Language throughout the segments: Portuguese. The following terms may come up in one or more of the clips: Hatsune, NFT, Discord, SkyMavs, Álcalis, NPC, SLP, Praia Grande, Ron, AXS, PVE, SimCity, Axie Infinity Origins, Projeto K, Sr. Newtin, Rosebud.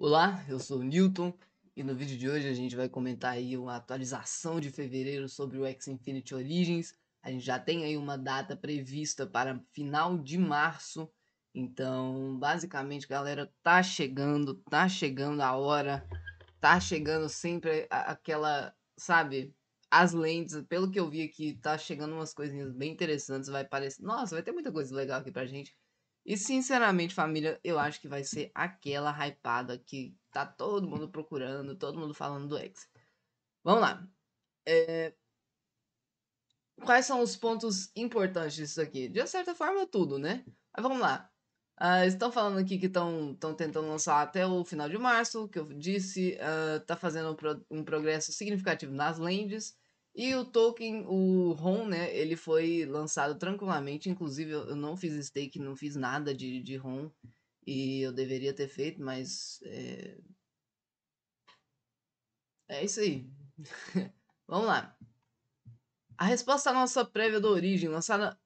Olá, eu sou o Newton e no vídeo de hoje a gente vai comentar aí uma atualização de fevereiro sobre o Axie Infinity Origins. A gente já tem aí uma data prevista para final de março, então basicamente galera, tá chegando a hora, tá chegando sempre aquela, sabe, as lentes, pelo que eu vi aqui, tá chegando umas coisinhas bem interessantes, vai parecer, nossa, vai ter muita coisa legal aqui pra gente. E sinceramente, família, eu acho que vai ser aquela hypada que tá todo mundo procurando, todo mundo falando do Axie. Vamos lá. Quais são os pontos importantes disso aqui? De certa forma, tudo, né? Mas vamos lá. Estão falando aqui que estão tentando lançar até o final de março, que eu disse. Tá fazendo um progresso significativo nas lands. E o token, o Ron, né, ele foi lançado tranquilamente, inclusive eu não fiz stake, não fiz nada de Ron, e eu deveria ter feito, mas é isso aí. Vamos lá. A resposta à nossa prévia da origem, lançada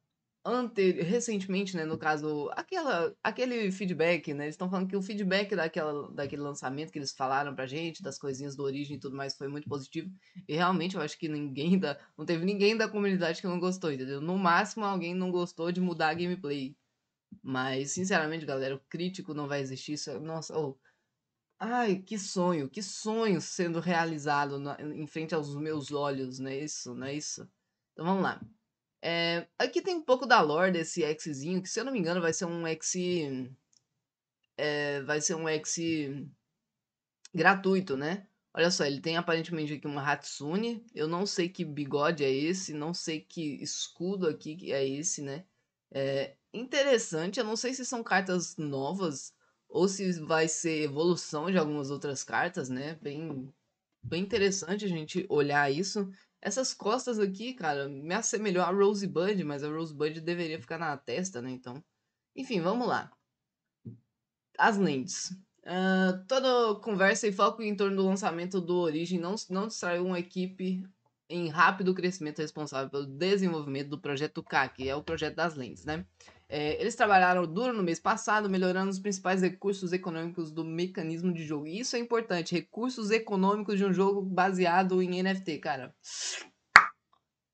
recentemente, né, no caso, aquele feedback, né, eles estão falando que o feedback daquele lançamento que eles falaram pra gente, das coisinhas do origem e tudo mais, foi muito positivo, e realmente eu acho que não teve ninguém da comunidade que não gostou, entendeu? No máximo alguém não gostou de mudar a gameplay, mas sinceramente galera, o crítico não vai existir, isso é, nossa, oh, ai, que sonho sendo realizado em frente aos meus olhos, não é isso, não é isso? Então vamos lá. Aqui tem um pouco da lore desse Axiezinho, que se eu não me engano vai ser um Axie, gratuito, né? Olha só, ele tem aparentemente aqui uma Hatsune, eu não sei que bigode é esse, não sei que escudo aqui é esse, né? Interessante, eu não sei se são cartas novas ou se vai ser evolução de algumas outras cartas, né? Bem interessante a gente olhar isso. Essas costas aqui, cara, me assemelhou a Rosebud, mas a Rosebud deveria ficar na testa, né, então... Enfim, vamos lá. As lentes. Toda conversa e foco em torno do lançamento do Origin não distraiu uma equipe em rápido crescimento responsável pelo desenvolvimento do Projeto K, que é o projeto das lentes, né? Eles trabalharam duro no mês passado, melhorando os principais recursos econômicos do mecanismo de jogo. E isso é importante, recursos econômicos de um jogo baseado em NFT, cara.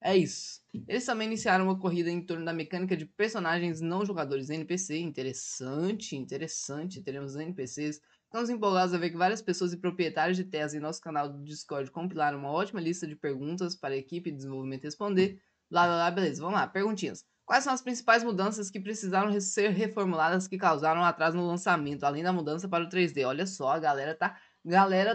É isso. Eles também iniciaram uma corrida em torno da mecânica de personagens não jogadores NPC. Interessante, interessante, teremos NPCs. Estamos empolgados a ver que várias pessoas e proprietários de terras em nosso canal do Discord compilaram uma ótima lista de perguntas para a equipe de desenvolvimento responder. Blá, blá, blá, beleza. Vamos lá, perguntinhas. Quais são as principais mudanças que precisaram ser reformuladas que causaram atraso no lançamento, além da mudança para o 3D? Olha só, a galera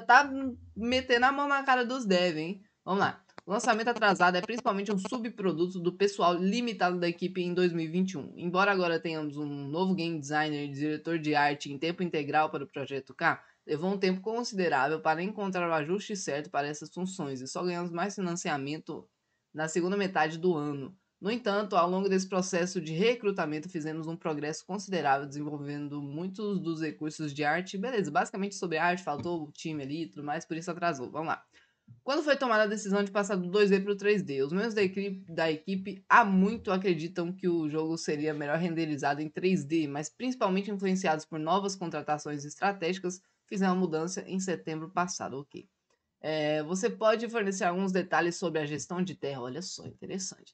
tá metendo a mão na cara dos devs, hein? Vamos lá. O lançamento atrasado é principalmente um subproduto do pessoal limitado da equipe em 2021. Embora agora tenhamos um novo game designer e diretor de arte em tempo integral para o Projeto K, levou um tempo considerável para encontrar o ajuste certo para essas funções e só ganhamos mais financiamento na segunda metade do ano. No entanto, ao longo desse processo de recrutamento, fizemos um progresso considerável, desenvolvendo muitos dos recursos de arte. Beleza, basicamente sobre arte, faltou o time ali e tudo mais, por isso atrasou. Vamos lá. Quando foi tomada a decisão de passar do 2D para o 3D, os membros da equipe há muito acreditam que o jogo seria melhor renderizado em 3D, mas principalmente influenciados por novas contratações estratégicas, fizeram a mudança em setembro passado. Ok. Você pode fornecer alguns detalhes sobre a gestão de terra, olha só, interessante.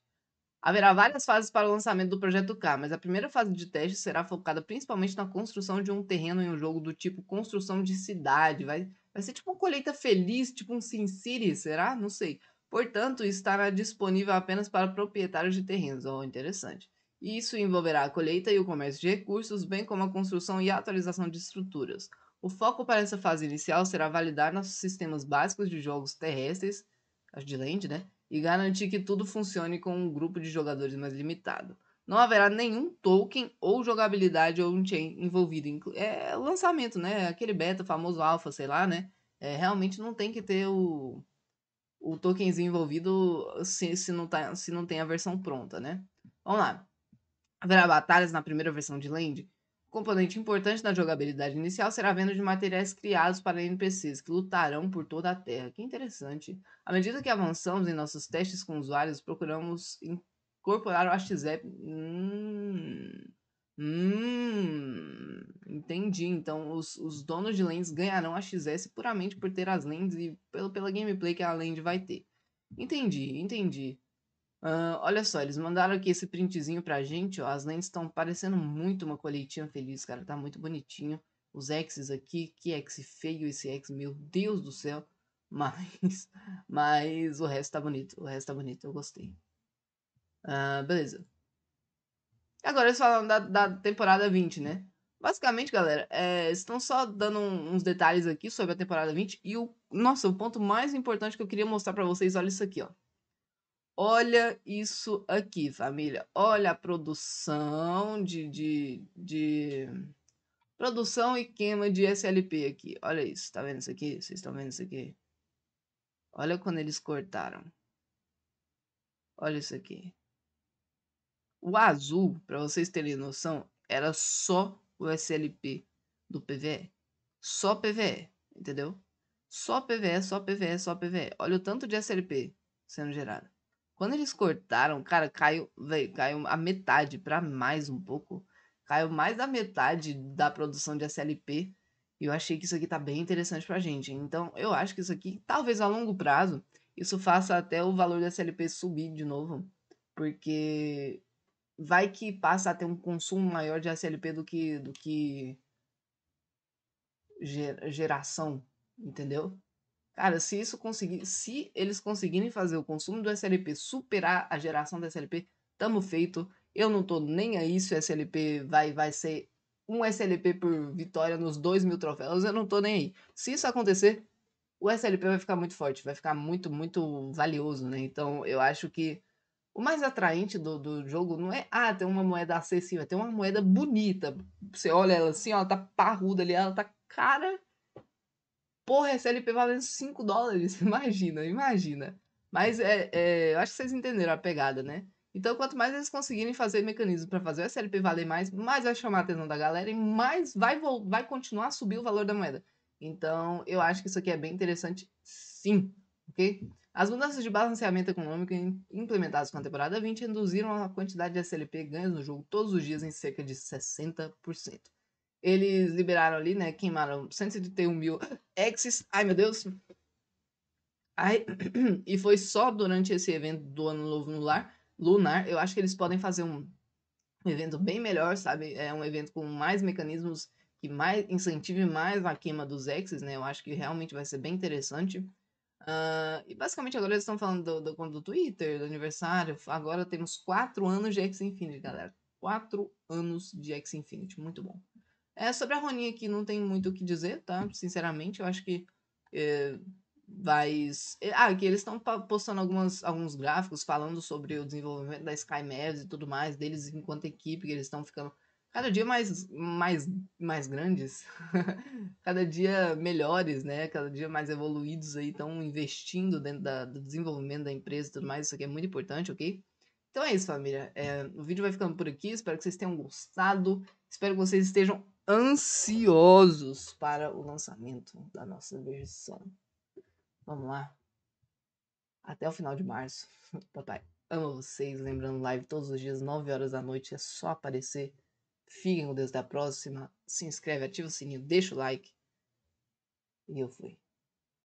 Haverá várias fases para o lançamento do Projeto K, mas a primeira fase de teste será focada principalmente na construção de um terreno em um jogo do tipo construção de cidade. Vai ser tipo uma colheita feliz, tipo um SimCity, será? Não sei. Portanto, estará disponível apenas para proprietários de terrenos. Oh, interessante. E isso envolverá a colheita e o comércio de recursos, bem como a construção e a atualização de estruturas. O foco para essa fase inicial será validar nossos sistemas básicos de jogos terrestres, de land, né? E garantir que tudo funcione com um grupo de jogadores mais limitado. Não haverá nenhum token ou jogabilidade ou on-chain envolvido. É lançamento, né? Aquele beta, famoso alpha, sei lá, né? Realmente não tem que ter o tokenzinho envolvido se não tem a versão pronta, né? Vamos lá. Haverá batalhas na primeira versão de land. O componente importante da jogabilidade inicial será a venda de materiais criados para NPCs, que lutarão por toda a Terra. Que interessante. À medida que avançamos em nossos testes com usuários, procuramos incorporar o AXS. Entendi. Então, os donos de lanes ganharão AXS puramente por ter as lanes e pela gameplay que a lane vai ter. Entendi. Olha só, eles mandaram aqui esse printzinho pra gente, ó. As lanes estão parecendo muito uma coletinha feliz, cara. Tá muito bonitinho. Os X's aqui, que X feio esse X, meu Deus do céu. Mas o resto tá bonito, eu gostei. Beleza. Agora eles falam da temporada 20, né? Basicamente, galera, estão só dando uns detalhes aqui sobre a temporada 20. E o ponto mais importante que eu queria mostrar pra vocês, olha isso aqui, ó. Olha isso aqui, família. Olha a produção Produção e queima de SLP aqui. Olha isso, tá vendo isso aqui? Vocês estão vendo isso aqui? Olha quando eles cortaram. Olha isso aqui. O azul, pra vocês terem noção, era só o SLP do PVE. Só PVE, entendeu? Só PVE. Olha o tanto de SLP sendo gerado. Quando eles cortaram, cara, caiu a metade pra mais um pouco. Caiu mais da metade da produção de SLP. E eu achei que isso aqui tá bem interessante pra gente. Então, eu acho que isso aqui, talvez a longo prazo, isso faça até o valor do SLP subir de novo. Porque vai que passa a ter um consumo maior de SLP do que geração, entendeu? Cara, se eles conseguirem fazer o consumo do SLP superar a geração do SLP, tamo feito. Eu não tô nem aí se o SLP vai ser um SLP por vitória nos 2.000 troféus, eu não tô nem aí. Se isso acontecer, o SLP vai ficar muito forte, vai ficar muito, muito valioso, né? Então, eu acho que o mais atraente do jogo não é, ter uma moeda acessível, é ter uma moeda bonita. Você olha ela assim, ó, ela tá parruda ali, ela tá cara... Porra, SLP valendo 5 dólares, imagina. Mas eu acho que vocês entenderam a pegada, né? Então, quanto mais eles conseguirem fazer mecanismo para fazer o SLP valer mais vai chamar a atenção da galera e mais vai continuar a subir o valor da moeda. Então, eu acho que isso aqui é bem interessante, sim, ok? As mudanças de balanceamento econômico implementadas com a temporada 20 induziram a quantidade de SLP ganhas no jogo todos os dias em cerca de 60%. Eles liberaram ali, né, queimaram 131 mil Axis, ai meu Deus, e foi só durante esse evento do Ano Novo Lunar. Eu acho que eles podem fazer um evento bem melhor, sabe, um evento com mais mecanismos, que mais incentive mais a queima dos Axis, né, eu acho que realmente vai ser bem interessante. E basicamente agora eles estão falando do Twitter, do aniversário, agora temos 4 anos de Axie Infinity, galera, 4 anos de Axie Infinity, muito bom. Sobre a Roninha aqui não tem muito o que dizer, tá? Sinceramente, eu acho que vai... aqui eles estão postando alguns gráficos falando sobre o desenvolvimento da SkyMavs e tudo mais, deles enquanto equipe, que eles estão ficando cada dia mais grandes, cada dia melhores, né? Cada dia mais evoluídos aí, estão investindo dentro do desenvolvimento da empresa e tudo mais, isso aqui é muito importante, ok? Então é isso, família. O vídeo vai ficando por aqui, espero que vocês tenham gostado, espero que vocês estejam ansiosos para o lançamento da nossa versão. Vamos lá. Até o final de março. Papai, amo vocês. Lembrando, live todos os dias, 9 horas da noite. É só aparecer. Fiquem com Deus da próxima. Se inscreve, ativa o sininho, deixa o like. E eu fui.